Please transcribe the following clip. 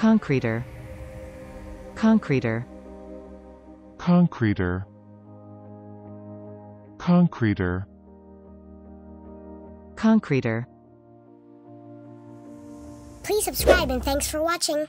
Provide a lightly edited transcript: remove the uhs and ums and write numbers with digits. Concretor. Concretor. Concretor. Concretor. Concretor. Please subscribe and thanks for watching.